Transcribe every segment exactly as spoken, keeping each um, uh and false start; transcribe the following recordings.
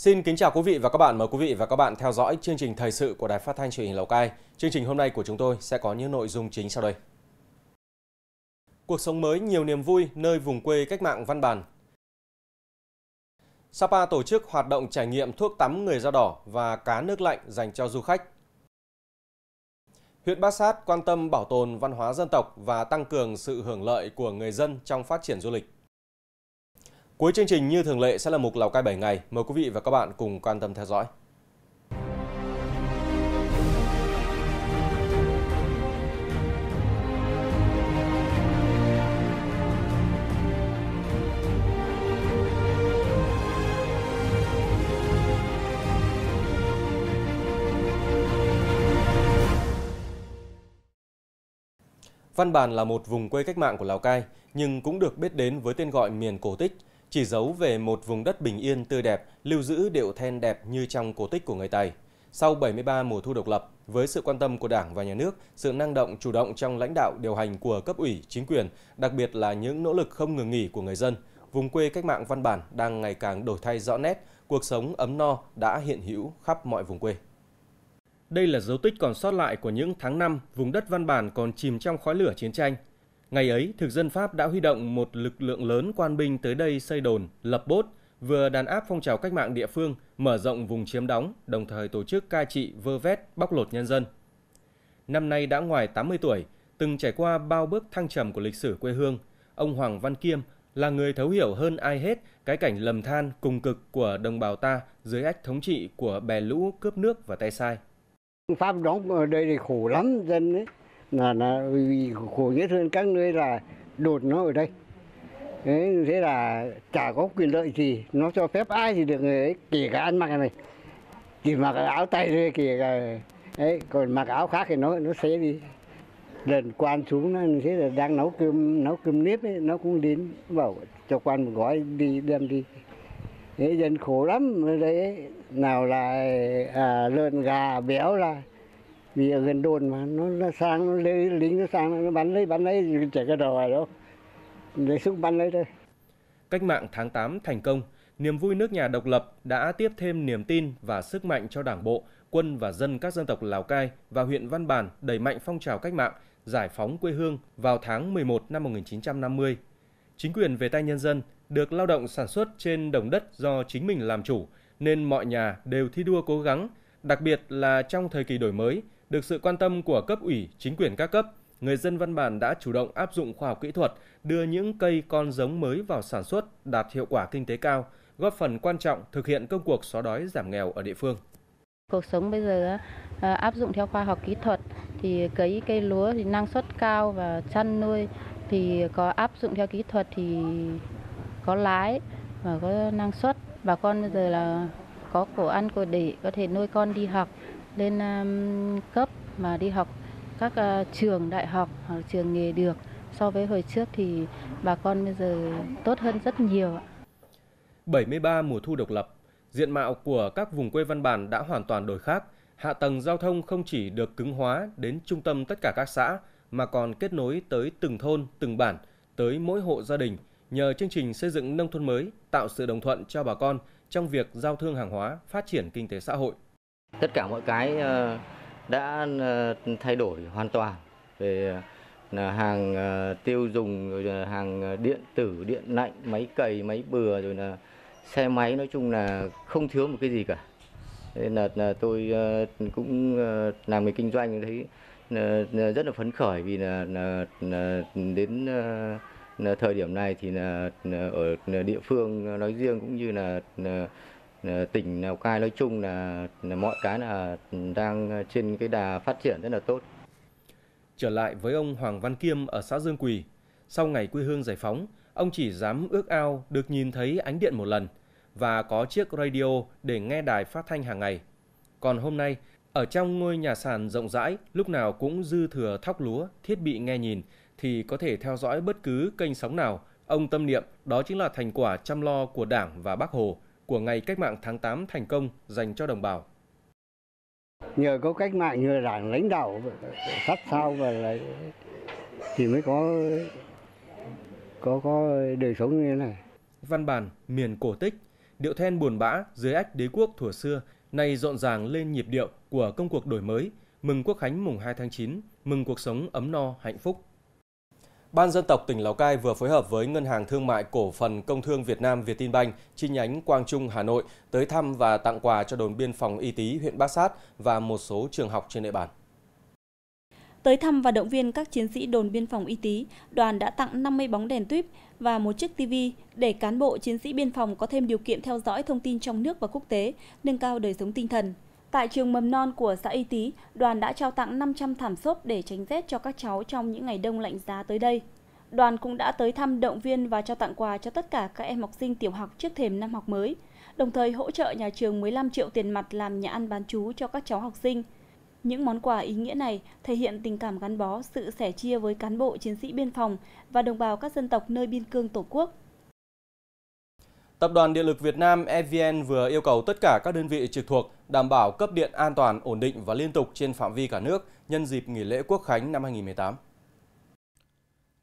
Xin kính chào quý vị và các bạn. Mời quý vị và các bạn theo dõi chương trình thời sự của Đài Phát Thanh truyền hình Lào Cai. Chương trình hôm nay của chúng tôi sẽ có những nội dung chính sau đây. Cuộc sống mới nhiều niềm vui nơi vùng quê cách mạng Văn Bàn. Sapa tổ chức hoạt động trải nghiệm thuốc tắm người da đỏ và cá nước lạnh dành cho du khách. Huyện Bát Xát quan tâm bảo tồn văn hóa dân tộc và tăng cường sự hưởng lợi của người dân trong phát triển du lịch. Cuối chương trình như thường lệ sẽ là mục Lào Cai bảy ngày. Mời quý vị và các bạn cùng quan tâm theo dõi. Văn Bàn là một vùng quê cách mạng của Lào Cai, nhưng cũng được biết đến với tên gọi miền cổ tích, chỉ dấu về một vùng đất bình yên tươi đẹp, lưu giữ điệu then đẹp như trong cổ tích của người Tày. Sau bảy mươi ba mùa thu độc lập, với sự quan tâm của Đảng và Nhà nước, sự năng động chủ động trong lãnh đạo điều hành của cấp ủy, chính quyền, đặc biệt là những nỗ lực không ngừng nghỉ của người dân, vùng quê cách mạng Văn Bàn đang ngày càng đổi thay rõ nét, cuộc sống ấm no đã hiện hữu khắp mọi vùng quê. Đây là dấu tích còn sót lại của những tháng năm vùng đất Văn Bàn còn chìm trong khói lửa chiến tranh. Ngày ấy, thực dân Pháp đã huy động một lực lượng lớn quan binh tới đây xây đồn, lập bốt, vừa đàn áp phong trào cách mạng địa phương, mở rộng vùng chiếm đóng, đồng thời tổ chức cai trị vơ vét, bóc lột nhân dân. Năm nay đã ngoài tám mươi tuổi, từng trải qua bao bước thăng trầm của lịch sử quê hương, ông Hoàng Văn Kiêm là người thấu hiểu hơn ai hết cái cảnh lầm than cùng cực của đồng bào ta dưới ách thống trị của bè lũ cướp nước và tay sai. Pháp đóng ở đây thì khổ lắm dân đấy. Là, là khổ nhất hơn các nơi là đột nó ở đây. Đấy, thế là chả có quyền lợi gì, nó cho phép ai thì được người ấy, kể cả ăn mặc này, chỉ mặc áo tay thôi, kể cả ấy, còn mặc áo khác thì nó nó xé đi. Lần quan xuống nó thế là đang nấu cơm nấu cơm nếp ấy, nó cũng đến bảo cho quan một gói đi đem đi. Thế dân khổ lắm ở đây ấy. Nào là à, lợn gà béo là vì ở gần đồn mà nó, nó sang nó lấy lính nó sang nó bắn lấy bắn lấy chảy cái đầu vào đó lấy súng bắn lấy thôi. Cách mạng tháng tám thành công, niềm vui nước nhà độc lập đã tiếp thêm niềm tin và sức mạnh cho Đảng bộ, quân và dân các dân tộc Lào Cai và huyện Văn Bàn đẩy mạnh phong trào cách mạng, giải phóng quê hương vào tháng mười một năm một nghìn chín trăm năm mươi. Chính quyền về tay nhân dân, được lao động sản xuất trên đồng đất do chính mình làm chủ nên mọi nhà đều thi đua cố gắng, đặc biệt là trong thời kỳ đổi mới. Được sự quan tâm của cấp ủy, chính quyền các cấp, người dân Văn Bàn đã chủ động áp dụng khoa học kỹ thuật, đưa những cây con giống mới vào sản xuất, đạt hiệu quả kinh tế cao, góp phần quan trọng thực hiện công cuộc xóa đói giảm nghèo ở địa phương. Cuộc sống bây giờ áp dụng theo khoa học kỹ thuật thì cấy cây lúa thì năng suất cao và chăn nuôi thì có áp dụng theo kỹ thuật thì có lái và có năng suất. Bà con bây giờ là có của ăn của để có thể nuôi con đi học. Lên um, cấp mà đi học các uh, trường đại học hoặc trường nghề được so với hồi trước thì bà con bây giờ tốt hơn rất nhiều. bảy mươi ba mùa thu độc lập, diện mạo của các vùng quê Văn Bàn đã hoàn toàn đổi khác. Hạ tầng giao thông không chỉ được cứng hóa đến trung tâm tất cả các xã mà còn kết nối tới từng thôn, từng bản, tới mỗi hộ gia đình nhờ chương trình xây dựng nông thôn mới tạo sự đồng thuận cho bà con trong việc giao thương hàng hóa, phát triển kinh tế xã hội. Tất cả mọi cái đã thay đổi hoàn toàn về hàng tiêu dùng, rồi hàng điện tử, điện lạnh, máy cày, máy bừa, rồi là xe máy, nói chung là không thiếu một cái gì cả. Nên là tôi cũng làm nghề kinh doanh thấy rất là phấn khởi vì là đến thời điểm này thì là ở địa phương nói riêng cũng như là tỉnh Lào Cai nói chung là, là mọi cái là đang trên cái đà phát triển rất là tốt. Trở lại với ông Hoàng Văn Kiêm ở xã Dương Quỳ, sau ngày quê hương giải phóng, ông chỉ dám ước ao được nhìn thấy ánh điện một lần và có chiếc radio để nghe đài phát thanh hàng ngày. Còn hôm nay, ở trong ngôi nhà sàn rộng rãi, lúc nào cũng dư thừa thóc lúa, thiết bị nghe nhìn thì có thể theo dõi bất cứ kênh sóng nào. Ông tâm niệm đó chính là thành quả chăm lo của Đảng và Bác Hồ, của ngày cách mạng tháng tám thành công dành cho đồng bào. Nhờ có cách mạng, nhờ Đảng lãnh đạo sát sao và lại thì mới có có có đời sống như thế này. Văn Bàn miền cổ tích, điệu then buồn bã dưới ách đế quốc thuở xưa nay rộn ràng lên nhịp điệu của công cuộc đổi mới, mừng Quốc khánh mùng hai tháng chín, mừng cuộc sống ấm no hạnh phúc. Ban Dân tộc tỉnh Lào Cai vừa phối hợp với Ngân hàng Thương mại Cổ phần Công thương Việt Nam Vietinbank chi nhánh Quang Trung, Hà Nội tới thăm và tặng quà cho đồn biên phòng Y Tý, huyện Bát Xát và một số trường học trên địa bàn. Tới thăm và động viên các chiến sĩ đồn biên phòng Y Tý, đoàn đã tặng năm mươi bóng đèn tuýp và một chiếc tivi để cán bộ chiến sĩ biên phòng có thêm điều kiện theo dõi thông tin trong nước và quốc tế, nâng cao đời sống tinh thần. Tại trường mầm non của xã Y Tý, đoàn đã trao tặng năm trăm thảm xốp để tránh rét cho các cháu trong những ngày đông lạnh giá tới đây. Đoàn cũng đã tới thăm, động viên và trao tặng quà cho tất cả các em học sinh tiểu học trước thềm năm học mới, đồng thời hỗ trợ nhà trường mười lăm triệu tiền mặt làm nhà ăn bán trú cho các cháu học sinh. Những món quà ý nghĩa này thể hiện tình cảm gắn bó, sự sẻ chia với cán bộ chiến sĩ biên phòng và đồng bào các dân tộc nơi biên cương Tổ quốc. Tập đoàn Điện lực Việt Nam E V N vừa yêu cầu tất cả các đơn vị trực thuộc đảm bảo cấp điện an toàn, ổn định và liên tục trên phạm vi cả nước nhân dịp nghỉ lễ Quốc khánh năm hai nghìn không trăm mười tám.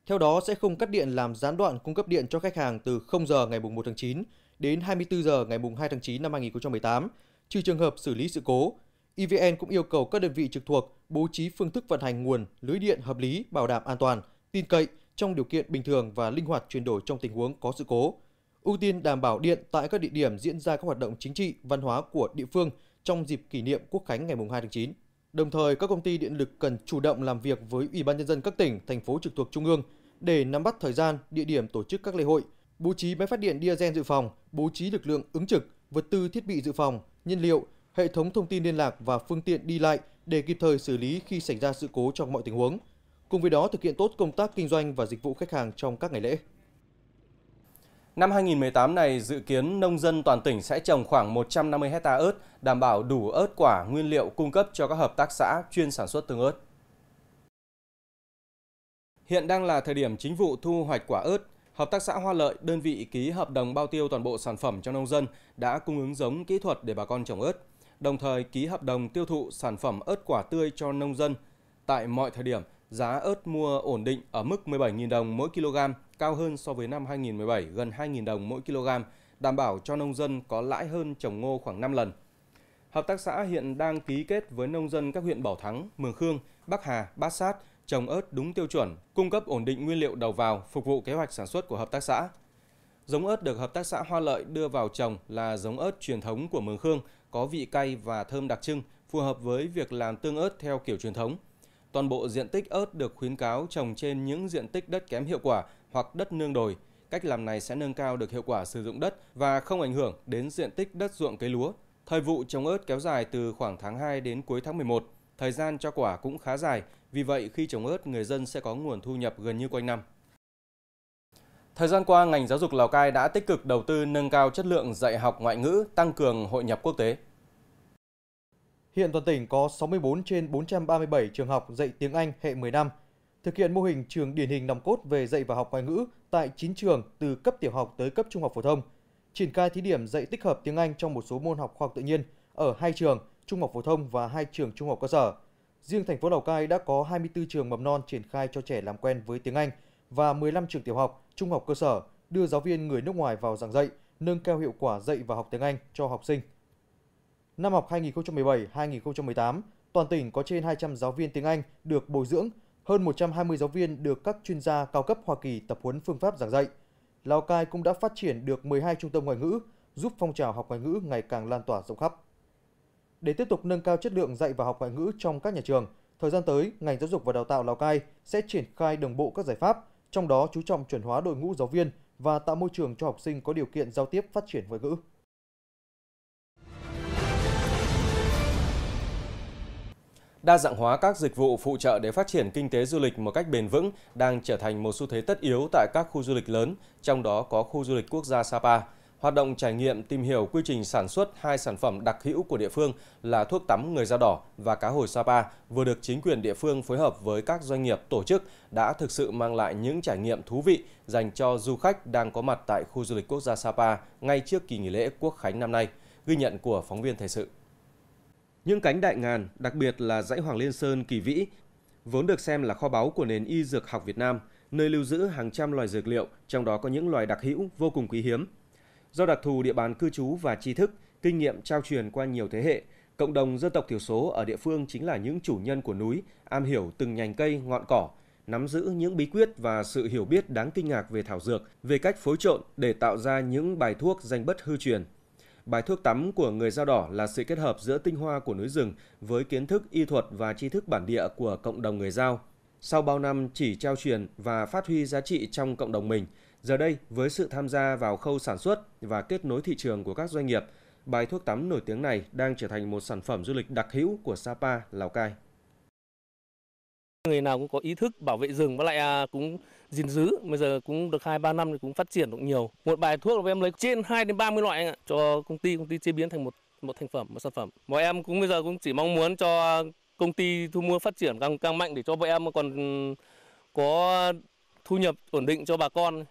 Theo đó sẽ không cắt điện làm gián đoạn cung cấp điện cho khách hàng từ không giờ ngày mùng một tháng chín đến hai mươi tư giờ ngày mùng hai tháng chín năm hai nghìn không trăm mười tám, trừ trường hợp xử lý sự cố. E V N cũng yêu cầu các đơn vị trực thuộc bố trí phương thức vận hành nguồn, lưới điện hợp lý, bảo đảm an toàn, tin cậy trong điều kiện bình thường và linh hoạt chuyển đổi trong tình huống có sự cố. Ưu tiên đảm bảo điện tại các địa điểm diễn ra các hoạt động chính trị, văn hóa của địa phương trong dịp kỷ niệm Quốc khánh ngày mùng hai tháng chín. Đồng thời, các công ty điện lực cần chủ động làm việc với Ủy ban Nhân dân các tỉnh, thành phố trực thuộc Trung ương để nắm bắt thời gian, địa điểm tổ chức các lễ hội, bố trí máy phát điện diesel dự phòng, bố trí lực lượng ứng trực, vật tư thiết bị dự phòng, nhiên liệu, hệ thống thông tin liên lạc và phương tiện đi lại để kịp thời xử lý khi xảy ra sự cố trong mọi tình huống. Cùng với đó, thực hiện tốt công tác kinh doanh và dịch vụ khách hàng trong các ngày lễ. Năm hai nghìn không trăm mười tám này, dự kiến nông dân toàn tỉnh sẽ trồng khoảng một trăm năm mươi hecta ớt, đảm bảo đủ ớt quả nguyên liệu cung cấp cho các hợp tác xã chuyên sản xuất tương ớt. Hiện đang là thời điểm chính vụ thu hoạch quả ớt. Hợp tác xã Hoa Lợi, đơn vị ký hợp đồng bao tiêu toàn bộ sản phẩm cho nông dân, đã cung ứng giống kỹ thuật để bà con trồng ớt, đồng thời ký hợp đồng tiêu thụ sản phẩm ớt quả tươi cho nông dân. Tại mọi thời điểm, giá ớt mua ổn định ở mức mười bảy nghìn đồng mỗi kg, cao hơn so với năm hai nghìn không trăm mười bảy, gần hai nghìn đồng mỗi kg, đảm bảo cho nông dân có lãi hơn trồng ngô khoảng năm lần. Hợp tác xã hiện đang ký kết với nông dân các huyện Bảo Thắng, Mường Khương, Bắc Hà, Bát Xát, trồng ớt đúng tiêu chuẩn, cung cấp ổn định nguyên liệu đầu vào, phục vụ kế hoạch sản xuất của hợp tác xã. Giống ớt được Hợp tác xã Hoa Lợi đưa vào trồng là giống ớt truyền thống của Mường Khương, có vị cay và thơm đặc trưng, phù hợp với việc làm tương ớt theo kiểu truyền thống. Toàn bộ diện tích ớt được khuyến cáo trồng trên những diện tích đất kém hiệu quả hoặc đất nương đồi. Cách làm này sẽ nâng cao được hiệu quả sử dụng đất và không ảnh hưởng đến diện tích đất ruộng cấy lúa. Thời vụ trồng ớt kéo dài từ khoảng tháng hai đến cuối tháng mười một. Thời gian cho quả cũng khá dài, vì vậy khi trồng ớt người dân sẽ có nguồn thu nhập gần như quanh năm. Thời gian qua, ngành giáo dục Lào Cai đã tích cực đầu tư nâng cao chất lượng dạy học ngoại ngữ, tăng cường hội nhập quốc tế. Hiện toàn tỉnh có sáu mươi tư trên bốn trăm ba mươi bảy trường học dạy tiếng Anh hệ mười năm, thực hiện mô hình trường điển hình nòng cốt về dạy và học ngoại ngữ tại chín trường từ cấp tiểu học tới cấp trung học phổ thông, triển khai thí điểm dạy tích hợp tiếng Anh trong một số môn học khoa học tự nhiên ở hai trường trung học phổ thông và hai trường trung học cơ sở. Riêng thành phố Lào Cai đã có hai mươi tư trường mầm non triển khai cho trẻ làm quen với tiếng Anh và mười lăm trường tiểu học, trung học cơ sở đưa giáo viên người nước ngoài vào giảng dạy, nâng cao hiệu quả dạy và học tiếng Anh cho học sinh. Năm học hai nghìn không trăm mười bảy hai nghìn không trăm mười tám, toàn tỉnh có trên hai trăm giáo viên tiếng Anh được bồi dưỡng, hơn một trăm hai mươi giáo viên được các chuyên gia cao cấp Hoa Kỳ tập huấn phương pháp giảng dạy. Lào Cai cũng đã phát triển được mười hai trung tâm ngoại ngữ, giúp phong trào học ngoại ngữ ngày càng lan tỏa rộng khắp. Để tiếp tục nâng cao chất lượng dạy và học ngoại ngữ trong các nhà trường, thời gian tới, ngành giáo dục và đào tạo Lào Cai sẽ triển khai đồng bộ các giải pháp, trong đó chú trọng chuẩn hóa đội ngũ giáo viên và tạo môi trường cho học sinh có điều kiện giao tiếp phát triển ngoại ngữ. Đa dạng hóa các dịch vụ phụ trợ để phát triển kinh tế du lịch một cách bền vững đang trở thành một xu thế tất yếu tại các khu du lịch lớn, trong đó có khu du lịch quốc gia Sapa. Hoạt động trải nghiệm tìm hiểu quy trình sản xuất hai sản phẩm đặc hữu của địa phương là thuốc tắm người da đỏ và cá hồi Sapa vừa được chính quyền địa phương phối hợp với các doanh nghiệp tổ chức đã thực sự mang lại những trải nghiệm thú vị dành cho du khách đang có mặt tại khu du lịch quốc gia Sapa ngay trước kỳ nghỉ lễ Quốc khánh năm nay. Ghi nhận của phóng viên thời sự. Những cánh đại ngàn, đặc biệt là dãy Hoàng Liên Sơn kỳ vĩ, vốn được xem là kho báu của nền y dược học Việt Nam, nơi lưu giữ hàng trăm loài dược liệu, trong đó có những loài đặc hữu vô cùng quý hiếm. Do đặc thù địa bàn cư trú và tri thức, kinh nghiệm trao truyền qua nhiều thế hệ, cộng đồng dân tộc thiểu số ở địa phương chính là những chủ nhân của núi, am hiểu từng nhành cây, ngọn cỏ, nắm giữ những bí quyết và sự hiểu biết đáng kinh ngạc về thảo dược, về cách phối trộn để tạo ra những bài thuốc danh bất hư truyền. Bài thuốc tắm của người Dao Đỏ là sự kết hợp giữa tinh hoa của núi rừng với kiến thức y thuật và tri thức bản địa của cộng đồng người Dao. Sau bao năm chỉ trao truyền và phát huy giá trị trong cộng đồng mình, giờ đây với sự tham gia vào khâu sản xuất và kết nối thị trường của các doanh nghiệp, bài thuốc tắm nổi tiếng này đang trở thành một sản phẩm du lịch đặc hữu của Sapa, Lào Cai. Người nào cũng có ý thức bảo vệ rừng và lại cũng gìn giữ, bây giờ cũng được hai ba năm thì cũng phát triển được nhiều. Một bài thuốc mà em lấy trên hai đến ba mươi loại anh ạ, cho công ty công ty chế biến thành một một thành phẩm, một sản phẩm. Bọn em cũng bây giờ cũng chỉ mong muốn cho công ty thu mua phát triển càng càng mạnh để cho bọn em còn có thu nhập ổn định cho bà con.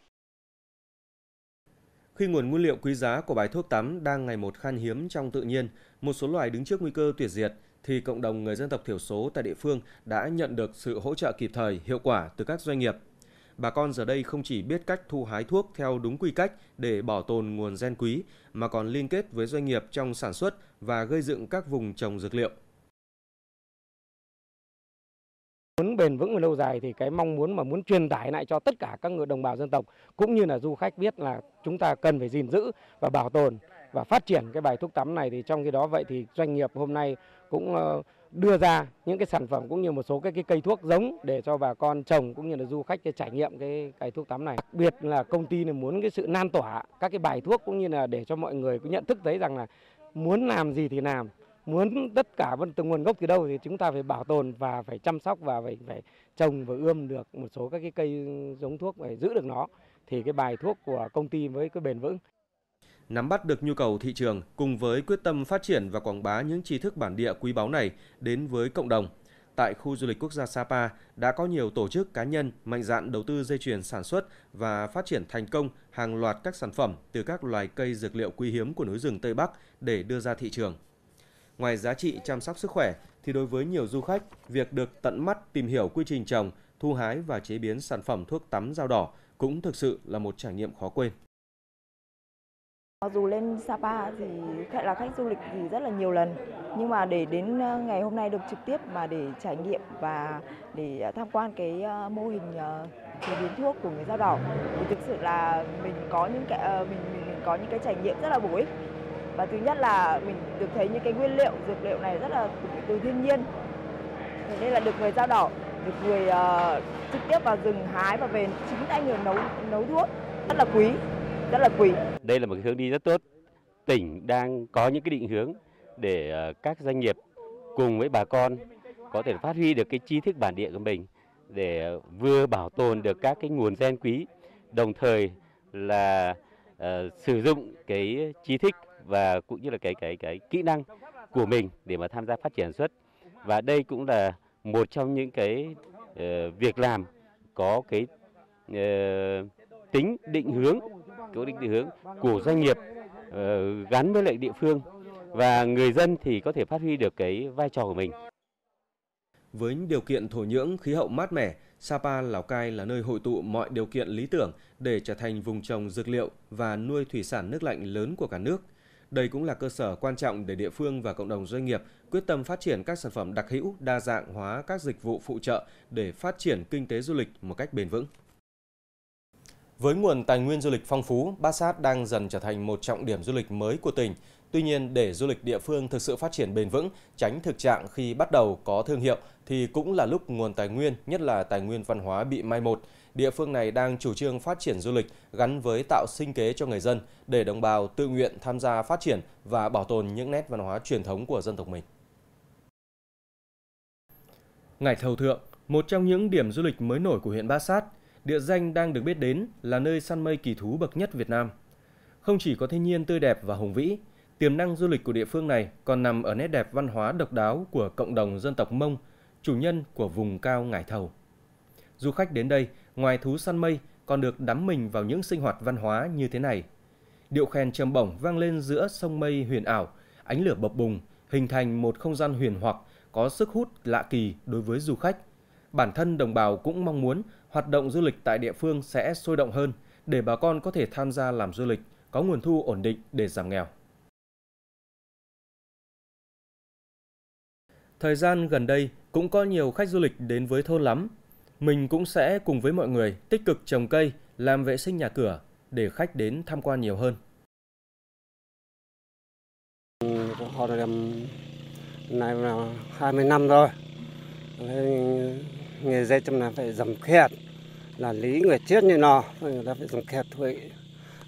Khi nguồn nguyên liệu quý giá của bài thuốc tắm đang ngày một khan hiếm trong tự nhiên, một số loài đứng trước nguy cơ tuyệt diệt, thì cộng đồng người dân tộc thiểu số tại địa phương đã nhận được sự hỗ trợ kịp thời, hiệu quả từ các doanh nghiệp. Bà con giờ đây không chỉ biết cách thu hái thuốc theo đúng quy cách để bảo tồn nguồn gen quý, mà còn liên kết với doanh nghiệp trong sản xuất và gây dựng các vùng trồng dược liệu. Muốn bền vững và lâu dài thì cái mong muốn mà muốn truyền tải lại cho tất cả các người đồng bào dân tộc cũng như là du khách biết là chúng ta cần phải gìn giữ và bảo tồn và phát triển cái bài thuốc tắm này, thì trong khi đó vậy thì doanh nghiệp hôm nay cũng đưa ra những cái sản phẩm cũng như một số cái, cái cây thuốc giống để cho bà con trồng cũng như là du khách trải nghiệm cái cái thuốc tắm này. Đặc biệt là công ty này muốn cái sự lan tỏa các cái bài thuốc cũng như là để cho mọi người cũng nhận thức thấy rằng là muốn làm gì thì làm, muốn tất cả vẫn từ nguồn gốc từ đâu thì chúng ta phải bảo tồn và phải chăm sóc và phải phải trồng và ươm được một số các cái cây giống thuốc để giữ được nó, thì cái bài thuốc của công ty mới cứ bền vững. Nắm bắt được nhu cầu thị trường cùng với quyết tâm phát triển và quảng bá những tri thức bản địa quý báu này đến với cộng đồng, tại khu du lịch quốc gia Sapa đã có nhiều tổ chức cá nhân mạnh dạn đầu tư dây chuyền sản xuất và phát triển thành công hàng loạt các sản phẩm từ các loài cây dược liệu quý hiếm của núi rừng Tây Bắc để đưa ra thị trường. Ngoài giá trị chăm sóc sức khỏe thì đối với nhiều du khách, việc được tận mắt tìm hiểu quy trình trồng, thu hái và chế biến sản phẩm thuốc tắm Dao Đỏ cũng thực sự là một trải nghiệm khó quên. Dù lên Sapa thì khách là khách du lịch thì rất là nhiều lần, nhưng mà để đến ngày hôm nay được trực tiếp mà để trải nghiệm và để tham quan cái mô hình chế biến thuốc của người Dao Đỏ thì thực sự là mình có những cái mình, mình, mình có những cái trải nghiệm rất là bổ ích. Và thứ nhất là mình được thấy những cái nguyên liệu dược liệu này rất là từ thiên nhiên, thế nên là được người Dao Đỏ, được người uh, trực tiếp vào rừng hái và về chính tay người nấu nấu thuốc, rất là quý, rất là quý. Đây là một cái hướng đi rất tốt. Tỉnh đang có những cái định hướng để các doanh nghiệp cùng với bà con có thể phát huy được cái tri thức bản địa của mình để vừa bảo tồn được các cái nguồn gen quý, đồng thời là uh, sử dụng cái tri thức và cũng như là cái cái cái kỹ năng của mình để mà tham gia phát triển sản xuất. Và đây cũng là một trong những cái uh, việc làm có cái uh, tính định hướng, có định hướng của doanh nghiệp uh, gắn với lại địa phương và người dân thì có thể phát huy được cái vai trò của mình. Với điều kiện thổ nhưỡng, khí hậu mát mẻ, Sapa, Lào Cai là nơi hội tụ mọi điều kiện lý tưởng để trở thành vùng trồng dược liệu và nuôi thủy sản nước lạnh lớn của cả nước. Đây cũng là cơ sở quan trọng để địa phương và cộng đồng doanh nghiệp quyết tâm phát triển các sản phẩm đặc hữu, đa dạng hóa các dịch vụ phụ trợ để phát triển kinh tế du lịch một cách bền vững. Với nguồn tài nguyên du lịch phong phú, Bát Xát đang dần trở thành một trọng điểm du lịch mới của tỉnh. Tuy nhiên, để du lịch địa phương thực sự phát triển bền vững, tránh thực trạng khi bắt đầu có thương hiệu thì cũng là lúc nguồn tài nguyên, nhất là tài nguyên văn hóa bị mai một. Địa phương này đang chủ trương phát triển du lịch gắn với tạo sinh kế cho người dân để đồng bào tự nguyện tham gia phát triển và bảo tồn những nét văn hóa truyền thống của dân tộc mình. Ngải Thầu Thượng, một trong những điểm du lịch mới nổi của huyện Bát Xát, địa danh đang được biết đến là nơi săn mây kỳ thú bậc nhất Việt Nam. Không chỉ có thiên nhiên tươi đẹp và hùng vĩ, tiềm năng du lịch của địa phương này còn nằm ở nét đẹp văn hóa độc đáo của cộng đồng dân tộc Mông, chủ nhân của vùng cao Ngải Thầu. Du khách đến đây, ngoài thú săn mây, còn được đắm mình vào những sinh hoạt văn hóa như thế này. Điệu khèn trầm bổng vang lên giữa sông mây huyền ảo, ánh lửa bập bùng, hình thành một không gian huyền hoặc có sức hút lạ kỳ đối với du khách. Bản thân đồng bào cũng mong muốn hoạt động du lịch tại địa phương sẽ sôi động hơn để bà con có thể tham gia làm du lịch, có nguồn thu ổn định để giảm nghèo. Thời gian gần đây cũng có nhiều khách du lịch đến với thôn lắm. Mình cũng sẽ cùng với mọi người tích cực trồng cây, làm vệ sinh nhà cửa để khách đến tham quan nhiều hơn. Họ đã làm này là hai mươi năm rồi. Nghề dây chăm là phải dầm khẹt, là lý người chết như nó, người ta phải dầm khẹt thôi.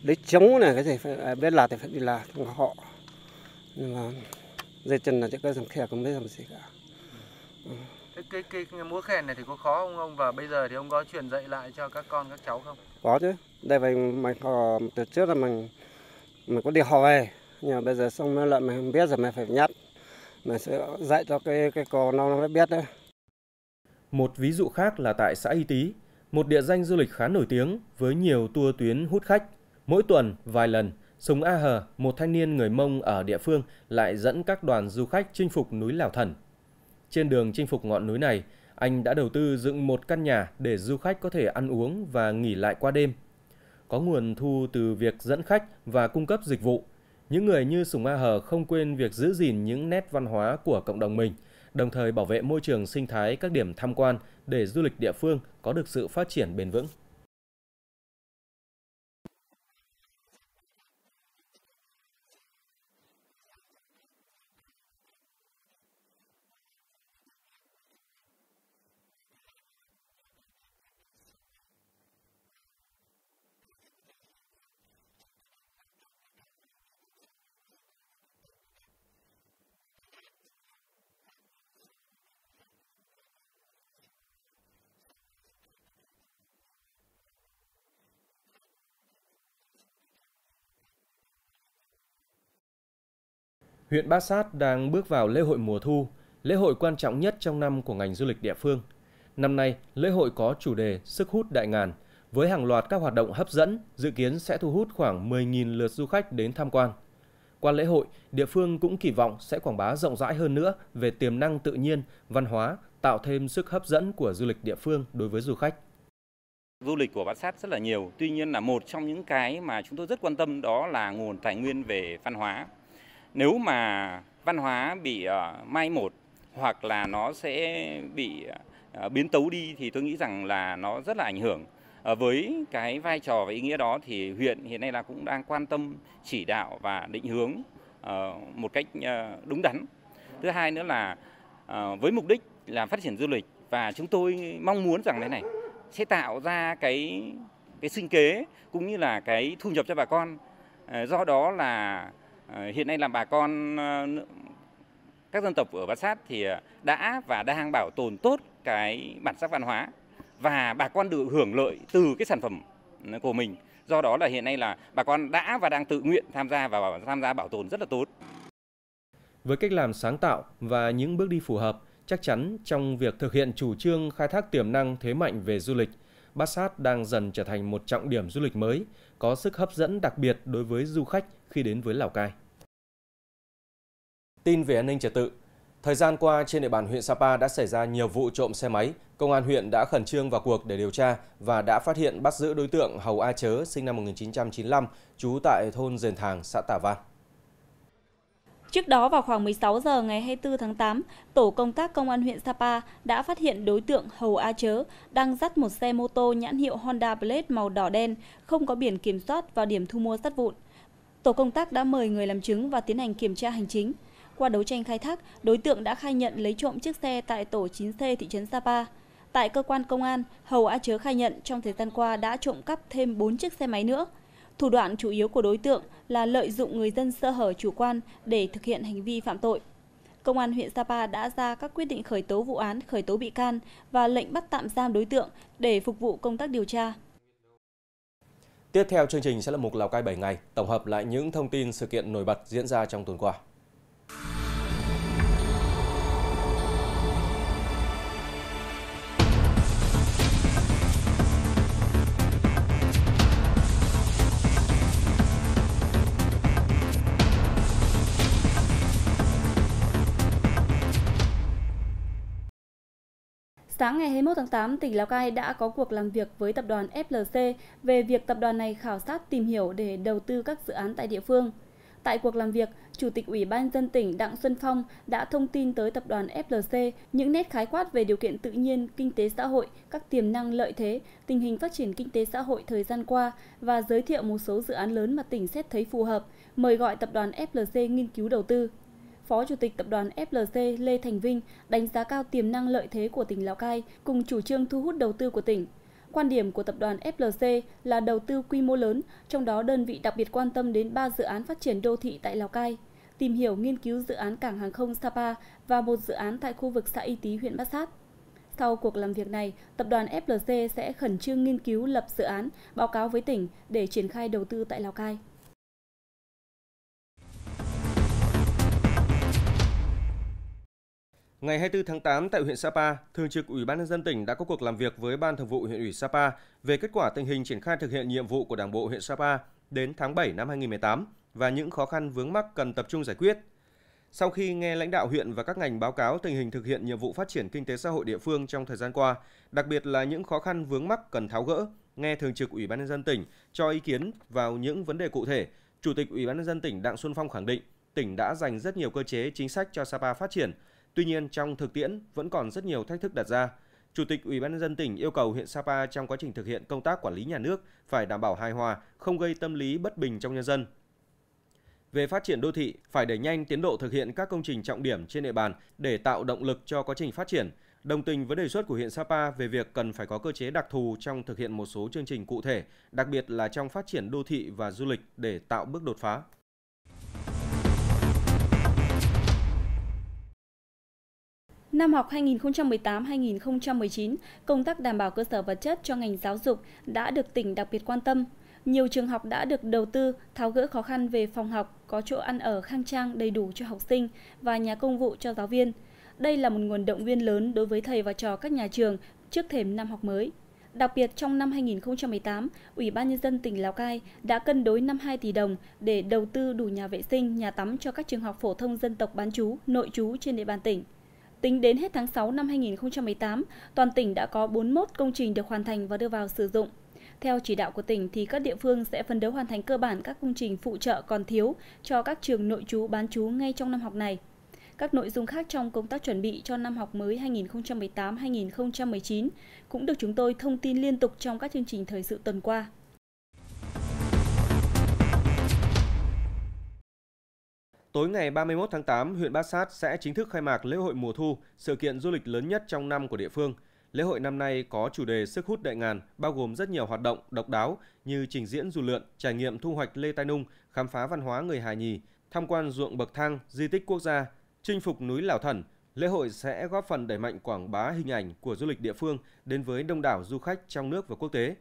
Đấy chống này cái gì phải biết là thì phải đi là họ. Nhưng mà dây chân là chắc cái dầm khẹt không biết làm gì cả. Cái, cái, cái múa khen này thì có khó không ông, và bây giờ thì ông có truyền dạy lại cho các con các cháu không? Có chứ, đây phải mình họ từ trước là mình mình có đi học về, nhưng mà bây giờ xong mới lại mình không biết rồi mình phải nhắc, mình sẽ dạy cho cái cái con nó mới biết đấy. Một ví dụ khác là tại xã Y Tý, một địa danh du lịch khá nổi tiếng với nhiều tour tuyến hút khách. Mỗi tuần vài lần, Sùng A Hờ, một thanh niên người Mông ở địa phương lại dẫn các đoàn du khách chinh phục núi Lào Thần. Trên đường chinh phục ngọn núi này, anh đã đầu tư dựng một căn nhà để du khách có thể ăn uống và nghỉ lại qua đêm. Có nguồn thu từ việc dẫn khách và cung cấp dịch vụ. Những người như Sùng A Hờ không quên việc giữ gìn những nét văn hóa của cộng đồng mình, đồng thời bảo vệ môi trường sinh thái các điểm tham quan để du lịch địa phương có được sự phát triển bền vững. Huyện Bát Xát đang bước vào lễ hội mùa thu, lễ hội quan trọng nhất trong năm của ngành du lịch địa phương. Năm nay, lễ hội có chủ đề Sức hút đại ngàn, với hàng loạt các hoạt động hấp dẫn, dự kiến sẽ thu hút khoảng mười nghìn lượt du khách đến tham quan. Qua lễ hội, địa phương cũng kỳ vọng sẽ quảng bá rộng rãi hơn nữa về tiềm năng tự nhiên, văn hóa, tạo thêm sức hấp dẫn của du lịch địa phương đối với du khách. Du lịch của Bát Xát rất là nhiều, tuy nhiên là một trong những cái mà chúng tôi rất quan tâm đó là nguồn tài nguyên về văn hóa. Nếu mà văn hóa bị uh, mai một hoặc là nó sẽ bị uh, biến tấu đi thì tôi nghĩ rằng là nó rất là ảnh hưởng. Uh, với cái vai trò và ý nghĩa đó thì huyện hiện nay là cũng đang quan tâm chỉ đạo và định hướng uh, một cách uh, đúng đắn. Thứ hai nữa là uh, với mục đích là phát triển du lịch, và chúng tôi mong muốn rằng thế này sẽ tạo ra cái cái sinh kế cũng như là cái thu nhập cho bà con. Uh, do đó là hiện nay là bà con các dân tộc ở Bát Xát thì đã và đang bảo tồn tốt cái bản sắc văn hóa, và bà con được hưởng lợi từ cái sản phẩm của mình. Do đó là hiện nay là bà con đã và đang tự nguyện tham gia và tham gia bảo tồn rất là tốt. Với cách làm sáng tạo và những bước đi phù hợp, chắc chắn trong việc thực hiện chủ trương khai thác tiềm năng thế mạnh về du lịch, Bát Xát đang dần trở thành một trọng điểm du lịch mới, có sức hấp dẫn đặc biệt đối với du khách khi đến với Lào Cai. Tin về an ninh trật tự. Thời gian qua, trên địa bàn huyện Sapa đã xảy ra nhiều vụ trộm xe máy. Công an huyện đã khẩn trương vào cuộc để điều tra và đã phát hiện bắt giữ đối tượng Hầu A Chớ, sinh năm một nghìn chín trăm chín mươi lăm, trú tại thôn Dền Thàng, xã Tả Van. Trước đó vào khoảng mười sáu giờ ngày hai mươi tư tháng tám, tổ công tác công an huyện Sapa đã phát hiện đối tượng Hầu A Chớ đang dắt một xe mô tô nhãn hiệu Honda Blade màu đỏ đen, không có biển kiểm soát vào điểm thu mua sắt vụn. Tổ công tác đã mời người làm chứng và tiến hành kiểm tra hành chính. Qua đấu tranh khai thác, đối tượng đã khai nhận lấy trộm chiếc xe tại tổ chín C thị trấn Sapa. Tại cơ quan công an, Hầu A Chớ khai nhận trong thời gian qua đã trộm cắp thêm bốn chiếc xe máy nữa. Thủ đoạn chủ yếu của đối tượng là lợi dụng người dân sơ hở chủ quan để thực hiện hành vi phạm tội. Công an huyện Sapa đã ra các quyết định khởi tố vụ án, khởi tố bị can và lệnh bắt tạm giam đối tượng để phục vụ công tác điều tra. Tiếp theo chương trình sẽ là mục Lào Cai bảy ngày, tổng hợp lại những thông tin sự kiện nổi bật diễn ra trong tuần qua. Sáng ngày hai mươi mốt tháng tám, tỉnh Lào Cai đã có cuộc làm việc với tập đoàn ép lờ xê về việc tập đoàn này khảo sát tìm hiểu để đầu tư các dự án tại địa phương. Tại cuộc làm việc, Chủ tịch Ủy ban nhân dân tỉnh Đặng Xuân Phong đã thông tin tới tập đoàn ép lờ xê những nét khái quát về điều kiện tự nhiên, kinh tế xã hội, các tiềm năng lợi thế, tình hình phát triển kinh tế xã hội thời gian qua và giới thiệu một số dự án lớn mà tỉnh xét thấy phù hợp, mời gọi tập đoàn ép lờ xê nghiên cứu đầu tư. Phó Chủ tịch tập đoàn ép lờ xê Lê Thành Vinh đánh giá cao tiềm năng lợi thế của tỉnh Lào Cai cùng chủ trương thu hút đầu tư của tỉnh. Quan điểm của tập đoàn ép lờ xê là đầu tư quy mô lớn, trong đó đơn vị đặc biệt quan tâm đến ba dự án phát triển đô thị tại Lào Cai, tìm hiểu nghiên cứu dự án cảng hàng không Sapa và một dự án tại khu vực xã Y Tý, huyện Bát Xát. Sau cuộc làm việc này, tập đoàn ép lờ xê sẽ khẩn trương nghiên cứu lập dự án, báo cáo với tỉnh để triển khai đầu tư tại Lào Cai. Ngày hai mươi tư tháng tám tại huyện Sapa, Thường trực Ủy ban nhân dân tỉnh đã có cuộc làm việc với Ban Thường vụ huyện ủy Sapa về kết quả tình hình triển khai thực hiện nhiệm vụ của Đảng bộ huyện Sapa đến tháng bảy năm hai nghìn không trăm mười tám và những khó khăn vướng mắc cần tập trung giải quyết. Sau khi nghe lãnh đạo huyện và các ngành báo cáo tình hình thực hiện nhiệm vụ phát triển kinh tế xã hội địa phương trong thời gian qua, đặc biệt là những khó khăn vướng mắc cần tháo gỡ, nghe Thường trực Ủy ban nhân dân tỉnh cho ý kiến vào những vấn đề cụ thể, Chủ tịch Ủy ban nhân dân tỉnh Đặng Xuân Phong khẳng định tỉnh đã dành rất nhiều cơ chế chính sách cho Sapa phát triển. Tuy nhiên, trong thực tiễn vẫn còn rất nhiều thách thức đặt ra. Chủ tịch Ủy ban nhân dân tỉnh yêu cầu huyện Sapa trong quá trình thực hiện công tác quản lý nhà nước phải đảm bảo hài hòa, không gây tâm lý bất bình trong nhân dân. Về phát triển đô thị, phải đẩy nhanh tiến độ thực hiện các công trình trọng điểm trên địa bàn để tạo động lực cho quá trình phát triển. Đồng tình với đề xuất của huyện Sapa về việc cần phải có cơ chế đặc thù trong thực hiện một số chương trình cụ thể, đặc biệt là trong phát triển đô thị và du lịch để tạo bước đột phá. Năm học hai nghìn không trăm mười tám hai nghìn không trăm mười chín, công tác đảm bảo cơ sở vật chất cho ngành giáo dục đã được tỉnh đặc biệt quan tâm. Nhiều trường học đã được đầu tư, tháo gỡ khó khăn về phòng học, có chỗ ăn ở khang trang đầy đủ cho học sinh và nhà công vụ cho giáo viên. Đây là một nguồn động viên lớn đối với thầy và trò các nhà trường trước thềm năm học mới. Đặc biệt trong năm hai nghìn không trăm mười tám, Ủy ban nhân dân tỉnh Lào Cai đã cân đối năm mươi hai tỷ đồng để đầu tư đủ nhà vệ sinh, nhà tắm cho các trường học phổ thông dân tộc bán trú, nội trú trên địa bàn tỉnh. Tính đến hết tháng sáu năm hai nghìn không trăm mười tám, toàn tỉnh đã có bốn mươi mốt công trình được hoàn thành và đưa vào sử dụng. Theo chỉ đạo của tỉnh thì các địa phương sẽ phấn đấu hoàn thành cơ bản các công trình phụ trợ còn thiếu cho các trường nội trú bán trú ngay trong năm học này. Các nội dung khác trong công tác chuẩn bị cho năm học mới hai nghìn không trăm mười tám hai nghìn không trăm mười chín cũng được chúng tôi thông tin liên tục trong các chương trình thời sự tuần qua. Tối ngày ba mươi mốt tháng tám, huyện Bát Xát sẽ chính thức khai mạc lễ hội mùa thu, sự kiện du lịch lớn nhất trong năm của địa phương. Lễ hội năm nay có chủ đề sức hút đại ngàn, bao gồm rất nhiều hoạt động độc đáo như trình diễn dù lượn, trải nghiệm thu hoạch lê tai nung, khám phá văn hóa người Hà Nhì, tham quan ruộng bậc thang, di tích quốc gia, chinh phục núi Lào Thần. Lễ hội sẽ góp phần đẩy mạnh quảng bá hình ảnh của du lịch địa phương đến với đông đảo du khách trong nước và quốc tế.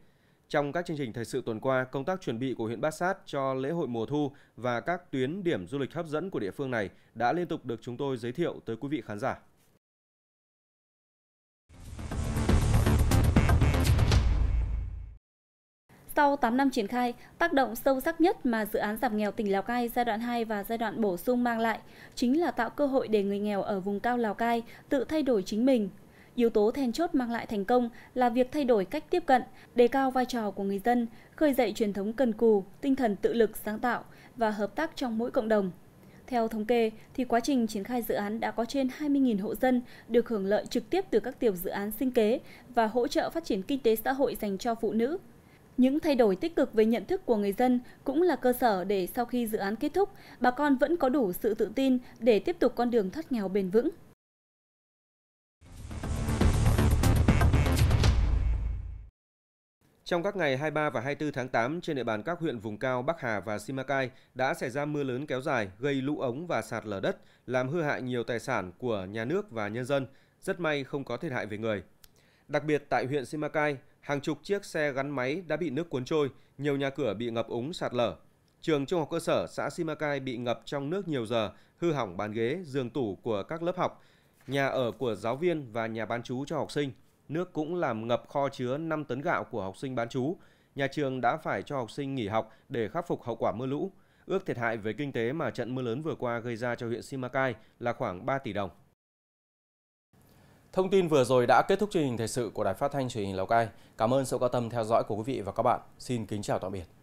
Trong các chương trình thời sự tuần qua, công tác chuẩn bị của huyện Bát Xát cho lễ hội mùa thu và các tuyến điểm du lịch hấp dẫn của địa phương này đã liên tục được chúng tôi giới thiệu tới quý vị khán giả. Sau tám năm triển khai, tác động sâu sắc nhất mà dự án giảm nghèo tỉnh Lào Cai giai đoạn hai và giai đoạn bổ sung mang lại chính là tạo cơ hội để người nghèo ở vùng cao Lào Cai tự thay đổi chính mình. Yếu tố then chốt mang lại thành công là việc thay đổi cách tiếp cận, đề cao vai trò của người dân, khơi dậy truyền thống cần cù, tinh thần tự lực sáng tạo và hợp tác trong mỗi cộng đồng. Theo thống kê, thì quá trình triển khai dự án đã có trên hai mươi nghìn hộ dân được hưởng lợi trực tiếp từ các tiểu dự án sinh kế và hỗ trợ phát triển kinh tế xã hội dành cho phụ nữ. Những thay đổi tích cực về nhận thức của người dân cũng là cơ sở để sau khi dự án kết thúc, bà con vẫn có đủ sự tự tin để tiếp tục con đường thoát nghèo bền vững. Trong các ngày hai mươi ba và hai mươi tư tháng tám, trên địa bàn các huyện vùng cao Bắc Hà và Si Ma Cai đã xảy ra mưa lớn kéo dài, gây lũ ống và sạt lở đất, làm hư hại nhiều tài sản của nhà nước và nhân dân. Rất may không có thiệt hại về người. Đặc biệt tại huyện Si Ma Cai, hàng chục chiếc xe gắn máy đã bị nước cuốn trôi, nhiều nhà cửa bị ngập úng sạt lở. Trường trung học cơ sở xã Si Ma Cai bị ngập trong nước nhiều giờ, hư hỏng bàn ghế, giường tủ của các lớp học, nhà ở của giáo viên và nhà bán trú cho học sinh. Nước cũng làm ngập kho chứa năm tấn gạo của học sinh bán trú. Nhà trường đã phải cho học sinh nghỉ học để khắc phục hậu quả mưa lũ. Ước thiệt hại về kinh tế mà trận mưa lớn vừa qua gây ra cho huyện Si Ma Cai là khoảng ba tỷ đồng. Thông tin vừa rồi đã kết thúc chương trình thời sự của Đài Phát Thanh truyền hình Lào Cai. Cảm ơn sự quan tâm theo dõi của quý vị và các bạn. Xin kính chào tạm biệt.